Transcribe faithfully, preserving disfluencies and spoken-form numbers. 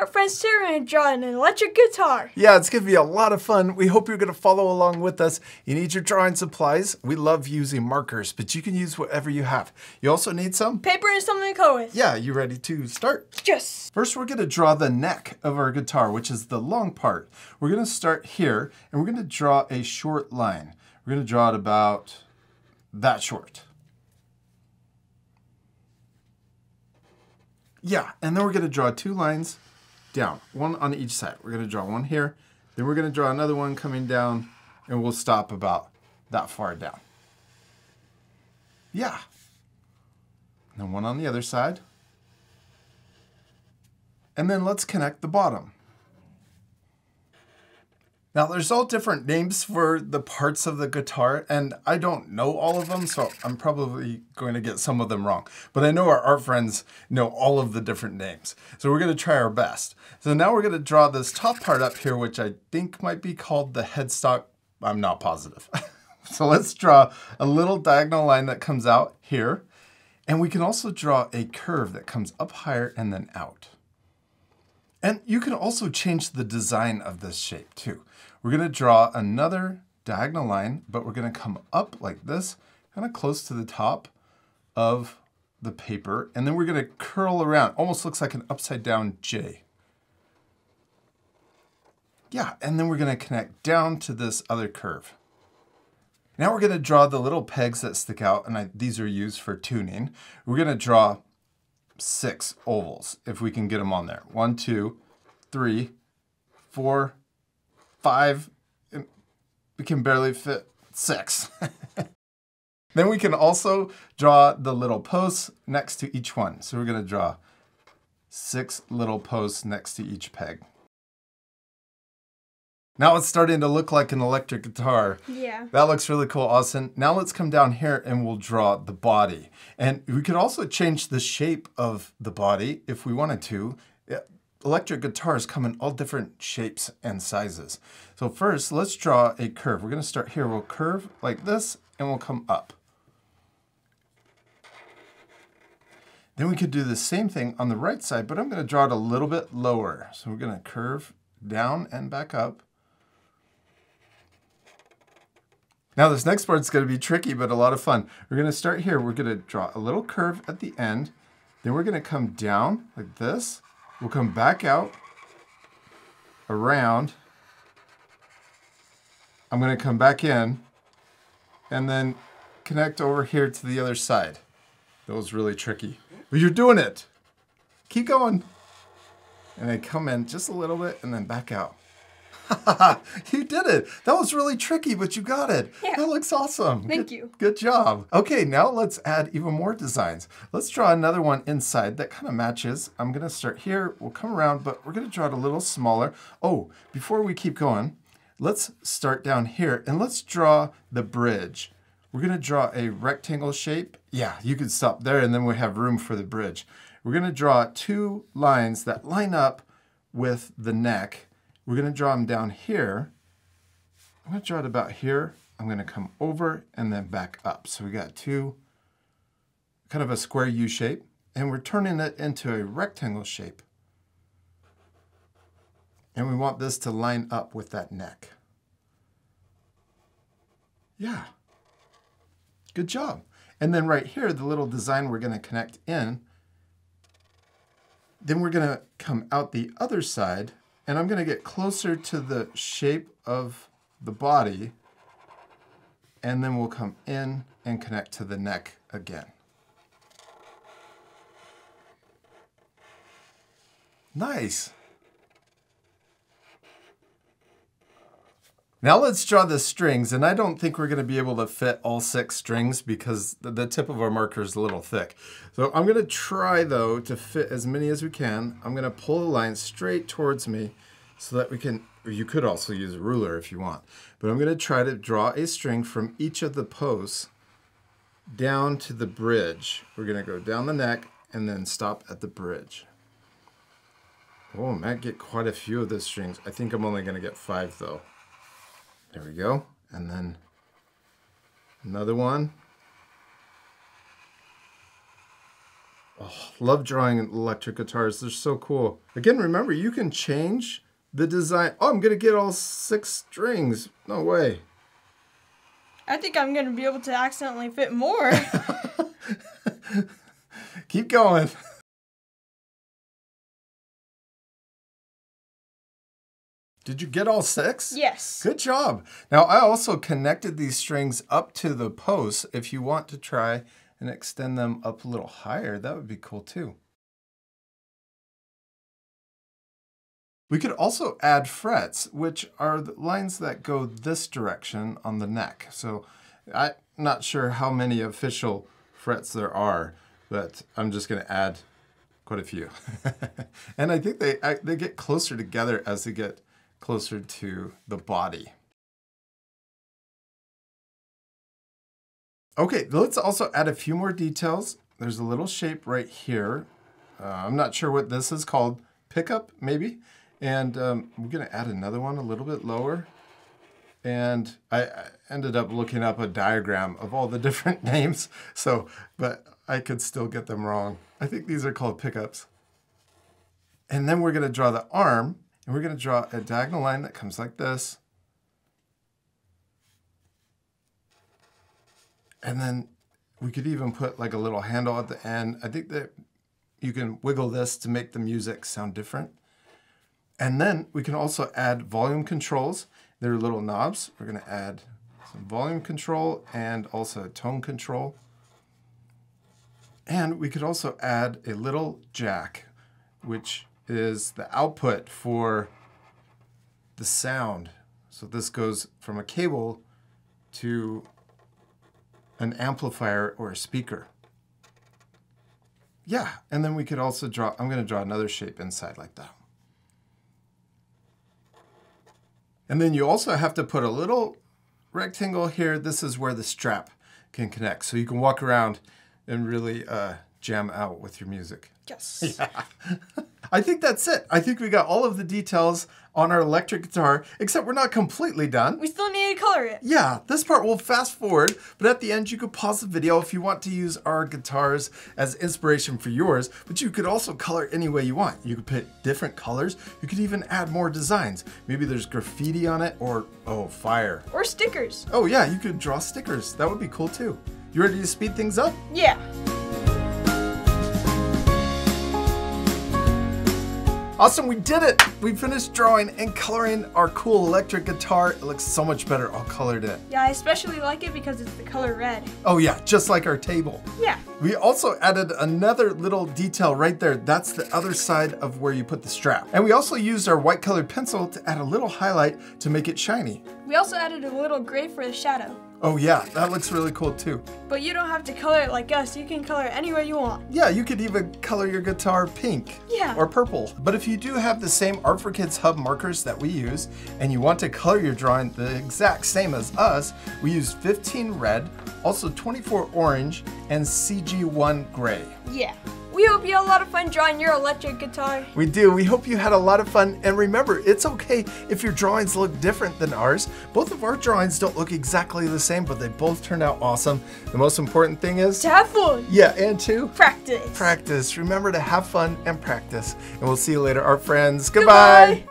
our friend Sarah and drawing an electric guitar. Yeah, it's going to be a lot of fun. We hope you're going to follow along with us. You need your drawing supplies. We love using markers, but you can use whatever you have. You also need some paper and something to color with. Yeah, you ready to start? Yes. First, we're going to draw the neck of our guitar, which is the long part. We're going to start here, and we're going to draw a short line. We're going to draw it about that short. Yeah, and then we're going to draw two lines down, one on each side. We're going to draw one here, then we're going to draw another one coming down, and we'll stop about that far down. Yeah. And then one on the other side. And then let's connect the bottom. Now, there's all different names for the parts of the guitar, and I don't know all of them, so I'm probably going to get some of them wrong. But I know our art friends know all of the different names, so we're going to try our best. So now we're going to draw this top part up here, which I think might be called the headstock. I'm not positive. So let's draw a little diagonal line that comes out here, and we can also draw a curve that comes up higher and then out. And you can also change the design of this shape too. We're going to draw another diagonal line, but we're going to come up like this, kind of close to the top of the paper, and then we're going to curl around. Almost looks like an upside down J. Yeah, and then we're going to connect down to this other curve. Now we're going to draw the little pegs that stick out, and I, these are used for tuning. We're going to draw six ovals if we can get them on there. One, two, three, four, five. We can barely fit six. Then we can also draw the little posts next to each one. So we're going to draw six little posts next to each peg. Now it's starting to look like an electric guitar. Yeah. That looks really cool, Austin. Now let's come down here and we'll draw the body. And we could also change the shape of the body if we wanted to. Electric guitars come in all different shapes and sizes. So first, let's draw a curve. We're going to start here. We'll curve like this and we'll come up. Then we could do the same thing on the right side, but I'm going to draw it a little bit lower. So we're going to curve down and back up. Now this next part's going to be tricky, but a lot of fun. We're going to start here. We're going to draw a little curve at the end. Then we're going to come down like this. We'll come back out, around. I'm going to come back in, and then connect over here to the other side. That was really tricky. But you're doing it. Keep going. And then come in just a little bit, and then back out. You did it. That was really tricky, but you got it. Yeah. That looks awesome. Thank good, you. Good job. Okay, now let's add even more designs. Let's draw another one inside that kind of matches. I'm going to start here. We'll come around, but we're going to draw it a little smaller. Oh, before we keep going, let's start down here and let's draw the bridge. We're going to draw a rectangle shape. Yeah, you can stop there and then we have room for the bridge. We're going to draw two lines that line up with the neck. We're going to draw them down here. I'm going to draw it about here. I'm going to come over and then back up. So we got two, kind of a square U shape, and we're turning it into a rectangle shape. And we want this to line up with that neck. Yeah. Good job. And then right here, the little design we're going to connect in. Then we're going to come out the other side. And I'm going to get closer to the shape of the body, and then we'll come in and connect to the neck again. Nice. Now let's draw the strings, and I don't think we're going to be able to fit all six strings because the tip of our marker is a little thick. So I'm going to try, though, to fit as many as we can. I'm going to pull a line straight towards me so that we can, or you could also use a ruler if you want, but I'm going to try to draw a string from each of the posts down to the bridge. We're going to go down the neck and then stop at the bridge. Oh, I might get quite a few of those strings. I think I'm only going to get five, though. There we go. And then another one. Oh, love drawing electric guitars. They're so cool. Again, remember, you can change the design. Oh, I'm going to get all six strings. No way. I think I'm going to be able to accidentally fit more. Keep going. Did you get all six? Yes. Good job. Now, I also connected these strings up to the posts. If you want to try and extend them up a little higher, that would be cool too. We could also add frets, which are the lines that go this direction on the neck. So I'm not sure how many official frets there are, but I'm just going to add quite a few. And I think they, I, they get closer together as they get closer to the body. Okay, let's also add a few more details. There's a little shape right here. Uh, I'm not sure what this is called. Pickup, maybe? And um, I'm gonna add another one a little bit lower. And I, I ended up looking up a diagram of all the different names, so, but I could still get them wrong. I think these are called pickups. And then we're gonna draw the arm, and we're gonna draw a diagonal line that comes like this. And then we could even put like a little handle at the end. I think that you can wiggle this to make the music sound different. And then we can also add volume controls. There are little knobs. We're gonna add some volume control and also tone control. And we could also add a little jack, which is the output for the sound. So this goes from a cable to an amplifier or a speaker. Yeah, and then we could also draw, I'm gonna draw another shape inside like that. And then you also have to put a little rectangle here. This is where the strap can connect. So you can walk around and really uh, jam out with your music. Yes. Yeah. I think that's it. I think we got all of the details on our electric guitar, except we're not completely done. We still need to color it. Yeah, this part will fast forward, but at the end you could pause the video if you want to use our guitars as inspiration for yours, but you could also color any way you want. You could pick different colors. You could even add more designs. Maybe there's graffiti on it or, oh, fire. Or stickers. Oh yeah, you could draw stickers. That would be cool too. You ready to speed things up? Yeah. Awesome, we did it! We finished drawing and coloring our cool electric guitar. It looks so much better all colored in. Yeah, I especially like it because it's the color red. Oh yeah, just like our table. Yeah. We also added another little detail right there. That's the other side of where you put the strap. And we also used our white colored pencil to add a little highlight to make it shiny. We also added a little gray for the shadow. Oh yeah, that looks really cool too. But you don't have to color it like us. You can color it any way you want. Yeah, you could even color your guitar pink. Yeah. Or purple. But if you do have the same Art for Kids Hub markers that we use, and you want to color your drawing the exact same as us, we used fifteen red, also twenty-four orange, and C G one gray. Yeah. We hope you had a lot of fun drawing your electric guitar. We do. We hope you had a lot of fun. And remember, it's okay if your drawings look different than ours. Both of our drawings don't look exactly the same, but they both turned out awesome. The most important thing is... to have fun. Yeah, and to... practice. Practice. Remember to have fun and practice. And we'll see you later, our friends. Goodbye. Goodbye.